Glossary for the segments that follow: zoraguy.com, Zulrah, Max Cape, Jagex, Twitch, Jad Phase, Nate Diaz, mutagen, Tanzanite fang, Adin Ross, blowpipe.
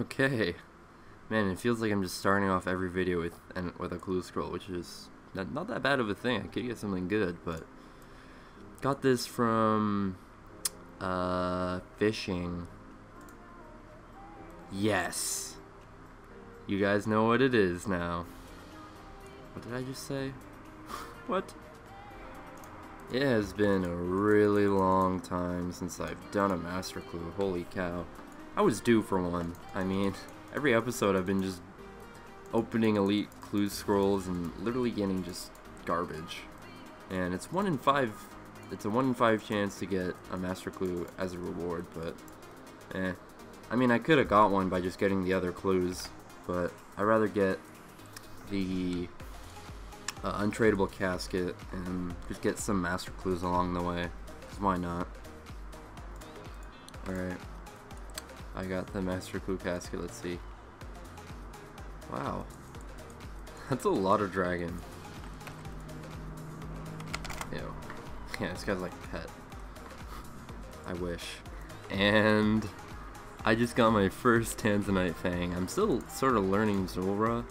Okay, man, it feels like I'm just starting off every video with a clue scroll, which is not that bad of a thing. I could get something good, but got this from fishing. Yes, you guys know what it is now. What did I just say? What? It has been a really long time since I've done a master clue. Holy cow. I was due for one. I mean, every episode I've been just opening elite clue scrolls and literally getting just garbage. And it's it's a 1 in 5 chance to get a master clue as a reward, but eh. I mean, I could have got one by just getting the other clues, but I'd rather get the untradeable casket and just get some master clues along the way, 'cause why not? Alright. I got the master clue casket, let's see. Wow. That's a lot of dragon. Ew. Yeah, this guy's like a pet. I wish. And I just got my first Tanzanite fang. I'm still sort of learning Zulrah,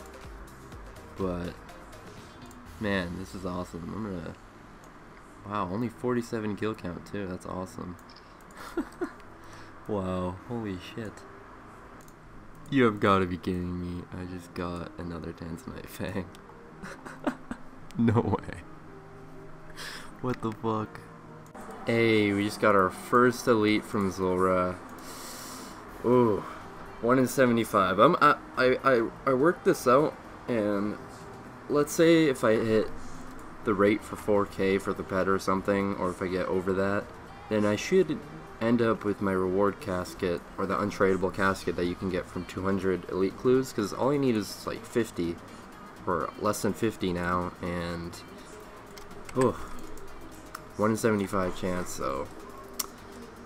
but man, this is awesome. I'm gonna... Wow, only 47 kill count too, that's awesome. Wow, holy shit. You have got to be kidding me. I just got another Tanzanite fang. No way. What the fuck? Hey, we just got our first elite from Zulrah. Ooh, 1 in 75. I worked this out, and let's say if I hit the rate for 4K for the pet or something, or if I get over that, then I should end up with my reward casket, or the untradeable casket that you can get from 200 elite clues, because all you need is like 50 or less than 50 now, and oh, 1 in 75 chance, so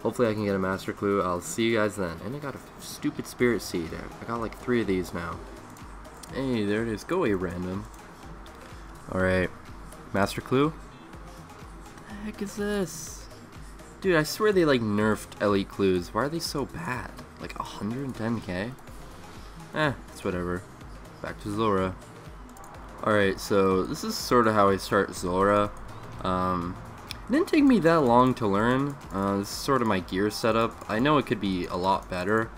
hopefully I can get a master clue. I'll see you guys then. And I got a stupid spirit seed. I got like 3 of these now. Hey, there it is. Go away, random. Alright, master clue. What the heck is this? Dude, I swear they like nerfed elite clues. Why are they so bad? Like 110k? Eh, it's whatever. Back to Zulrah. Alright, so this is sort of how I start Zulrah. It didn't take me that long to learn. This is sort of my gear setup. I know it could be a lot better.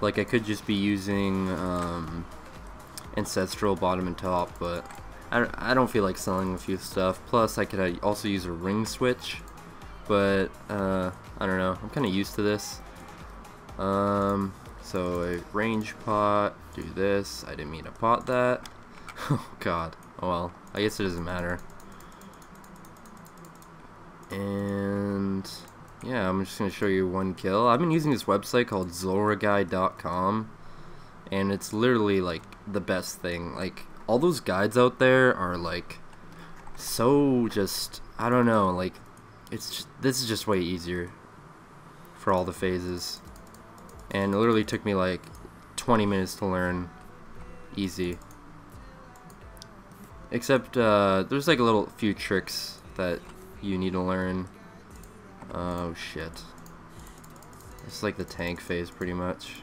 Like I could just be using ancestral bottom and top, but I don't feel like selling a few stuff. Plus I could also use a ring switch. But, I don't know, I'm kind of used to this. So a range pot, do this, I didn't mean to pot that. Oh god, oh well, I guess it doesn't matter. And yeah, I'm just going to show you one kill. I've been using this website called zoraguy.com, and it's literally like the best thing. Like, all those guides out there are like, so just, I don't know, like, this is just way easier for all the phases, and it literally took me like 20 minutes to learn, easy. Except there's like a little few tricks that you need to learn. Oh shit! It's like the tank phase pretty much.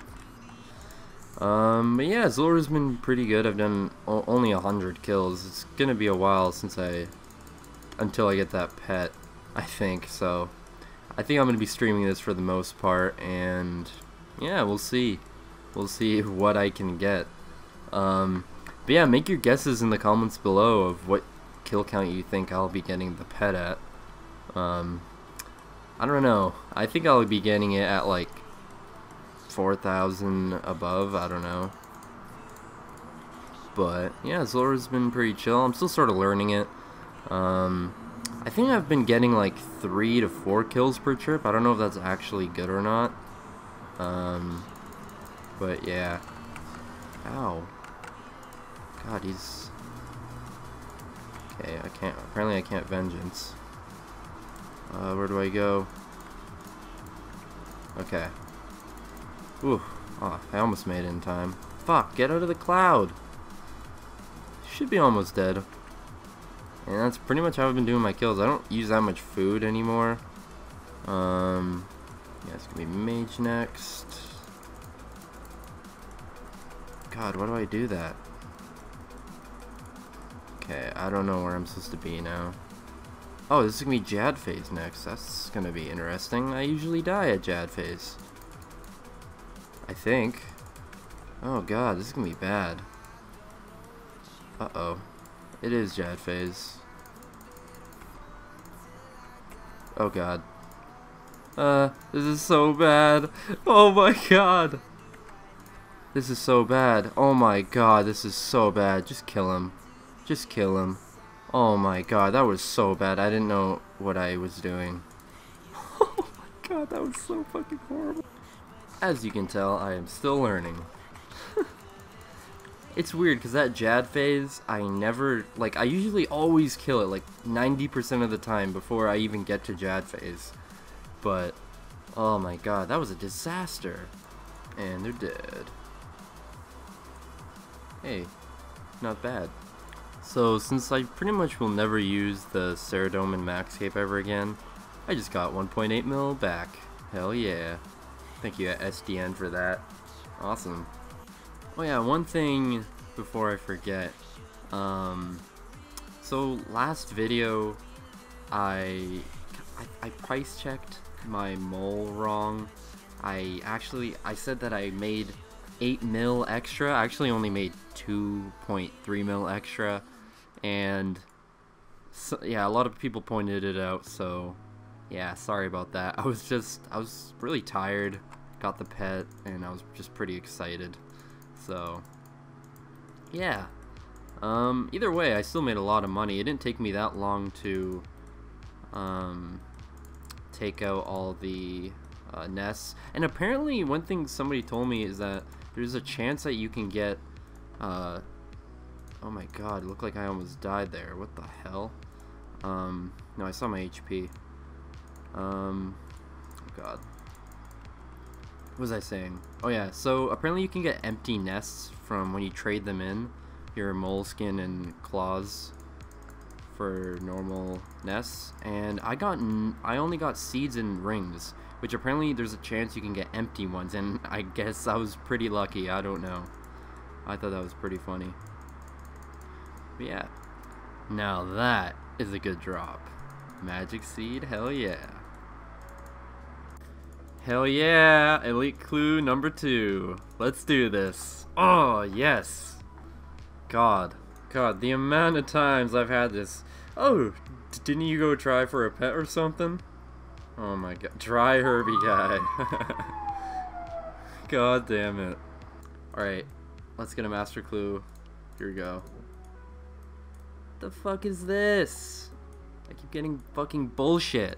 But yeah, Zulrah's been pretty good. I've done only 100 kills. It's gonna be a while until I get that pet. I think so. I think I'm gonna be streaming this for the most part, and yeah, we'll see. We'll see what I can get. But yeah, make your guesses in the comments below of what kill count you think I'll be getting the pet at. I don't know. I think I'll be getting it at like 4,000 above. I don't know. But yeah, Zulrah's been pretty chill. I'm still sort of learning it. I think I've been getting like 3 to 4 kills per trip. I don't know if that's actually good or not. But yeah. Ow. God, he's... Okay, I can't... Apparently I can't vengeance. Where do I go? Okay. Ooh. Oh, I almost made it in time. Fuck, get out of the cloud! Should be almost dead. And that's pretty much how I've been doing my kills. I don't use that much food anymore. Yeah, it's gonna be mage next. God, why do I do that? Okay, I don't know where I'm supposed to be now. Oh, this is gonna be Jad Phase next. That's gonna be interesting. I usually die at Jad Phase, I think. Oh God, this is gonna be bad. Uh-oh. It is Jad Phase. Oh God. This is so bad. Oh my God. This is so bad. Oh my God, this is so bad. Just kill him. Just kill him. Oh my God, that was so bad. I didn't know what I was doing. Oh my God, that was so fucking horrible. As you can tell, I am still learning. It's weird because that Jad Phase, I never, like, I usually always kill it like 90% of the time before I even get to Jad Phase. But, oh my God, that was a disaster. And they're dead. Hey, not bad. So since I pretty much will never use the Ceridome and Maxcape ever again, I just got 1.8 mil back. Hell yeah. Thank you SDN for that. Awesome. Oh yeah, one thing before I forget. So last video, I price checked my mole wrong. I said that I made 8 mil extra. I actually only made 2.3 mil extra, and so, yeah, a lot of people pointed it out, so yeah, sorry about that. I was really tired, got the pet, and I was just pretty excited, so yeah. Either way, I still made a lot of money. It didn't take me that long to take out all the nests, and apparently one thing somebody told me is that there's a chance that you can get oh my God, it looked like I almost died there. What the hell? No, I saw my HP. Oh God, what was I saying? Oh yeah, so apparently you can get empty nests from when you trade them in, your moleskin and claws, for normal nests, and I only got seeds and rings, which apparently there's a chance you can get empty ones, and I guess I was pretty lucky, I don't know. I thought that was pretty funny. But yeah. Now that is a good drop. Magic seed, hell yeah. Hell yeah, elite clue number 2. Let's do this. Oh, yes. God. God, the amount of times I've had this. Oh, didn't you go try for a pet or something? Oh my God, dry Herbie guy. God damn it. Alright, let's get a master clue. Here we go. The fuck is this? I keep getting fucking bullshit.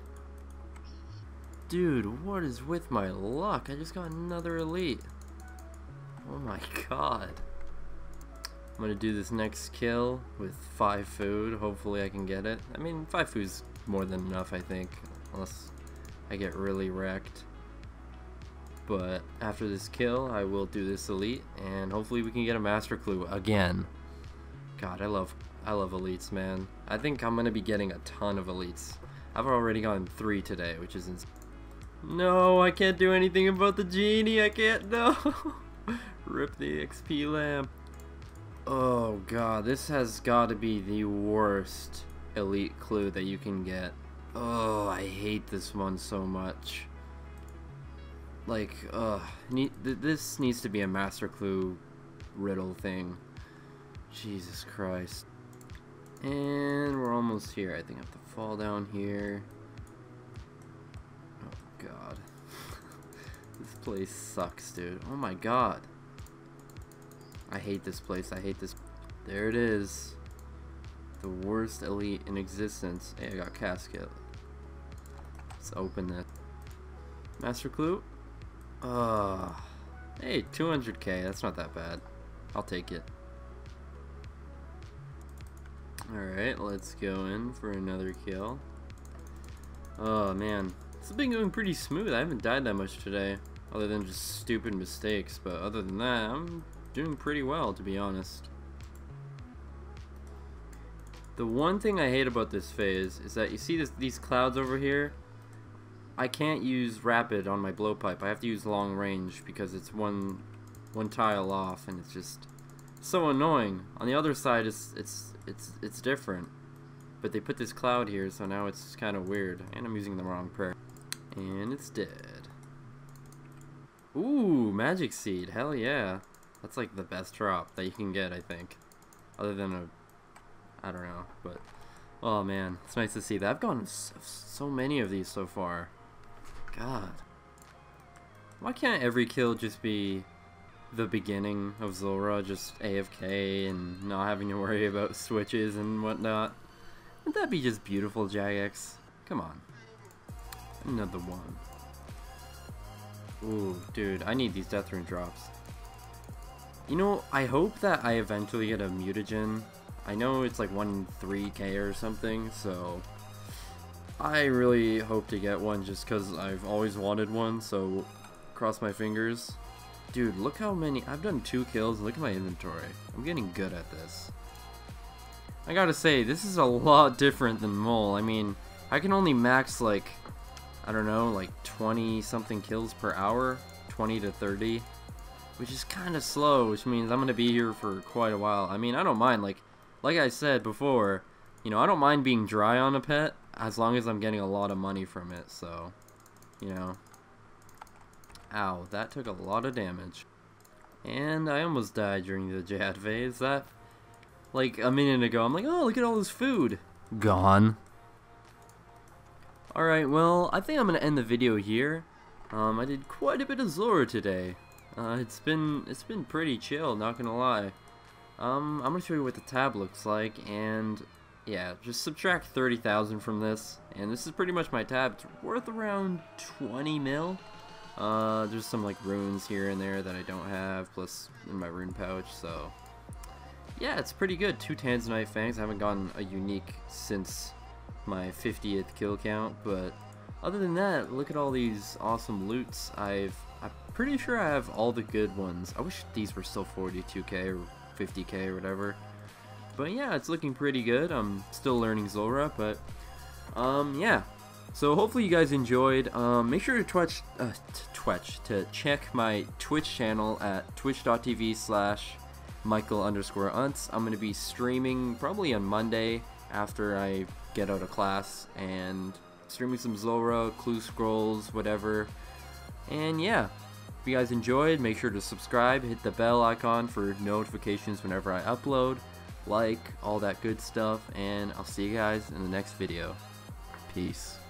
Dude, what is with my luck? I just got another elite. Oh my God. I'm gonna do this next kill with 5 food. Hopefully I can get it. I mean, 5 food's more than enough, I think. Unless I get really wrecked. But after this kill, I will do this elite, and hopefully we can get a master clue again. God, I love elites, man. I think I'm gonna be getting a ton of elites. I've already gotten 3 today, which is insane. No, I can't do anything about the genie. I can't. No. Rip the XP lamp. Oh God, this has got to be the worst elite clue that you can get. Oh, I hate this one so much. Like, this needs to be a master clue riddle thing. Jesus Christ. And we're almost here. I think I have to fall down here. Oh God. This place sucks, dude. Oh my God. I hate this place. I hate this. There it is. The worst elite in existence. Hey, I got casket. Let's open that. Master clue? Hey, 200k. That's not that bad. I'll take it. Alright, let's go in for another kill. Oh, man. This has been going pretty smooth. I haven't died that much today. Other than just stupid mistakes. But other than that, I'm doing pretty well, to be honest. The one thing I hate about this phase is that you see these clouds over here. I can't use rapid on my blowpipe. I have to use long range because it's one one tile off, and it's just so annoying. On the other side, it's different, but they put this cloud here, so now it's kind of weird. And I'm using the wrong prayer, and it's dead. Ooh, magic seed, hell yeah. That's like the best drop that you can get, I think, other than a, I don't know, but oh man, it's nice to see that. I've gotten so many of these so far. God, why can't every kill just be the beginning of Zulrah, just AFK and not having to worry about switches and whatnot? Wouldn't that be just beautiful, Jagex? Come on. Another one. Ooh, dude, I need these death rune drops. You know, I hope that I eventually get a mutagen. I know it's like 1 in 3K or something, so I really hope to get one just because I've always wanted one, so cross my fingers. Dude, look how many. I've done 2 kills. Look at my inventory. I'm getting good at this. I gotta say, this is a lot different than Mole. I mean, I can only max like, I don't know, like 20 something kills per hour, 20 to 30, which is kind of slow, which means I'm gonna be here for quite a while. I mean, I don't mind, like I said before, you know, I don't mind being dry on a pet as long as I'm getting a lot of money from it, so, you know. Ow, that took a lot of damage. And I almost died during the Jad Phase. That, like a minute ago, I'm like, oh, look at all this food. Gone. Alright, well, I think I'm going to end the video here. I did quite a bit of Zulrah today. It's been pretty chill, not going to lie. I'm going to show you what the tab looks like, and yeah, just subtract 30,000 from this, and this is pretty much my tab. It's worth around 20 mil. There's some like runes here and there that I don't have, plus in my rune pouch, so yeah, it's pretty good. 2 Tanzanite fangs. I haven't gotten a unique since my 50th kill count, but other than that, look at all these awesome loots. I'm pretty sure I have all the good ones. I wish these were still 42k or 50k or whatever, but yeah, it's looking pretty good. I'm still learning Zulrah, but yeah. So hopefully you guys enjoyed. Make sure to check my Twitch channel at twitch.tv/Michael_unts. I'm going to be streaming probably on Monday after I get out of class, and streaming some Zulrah, clue scrolls, whatever. And yeah, if you guys enjoyed, make sure to subscribe, hit the bell icon for notifications whenever I upload, like, all that good stuff, and I'll see you guys in the next video. Peace.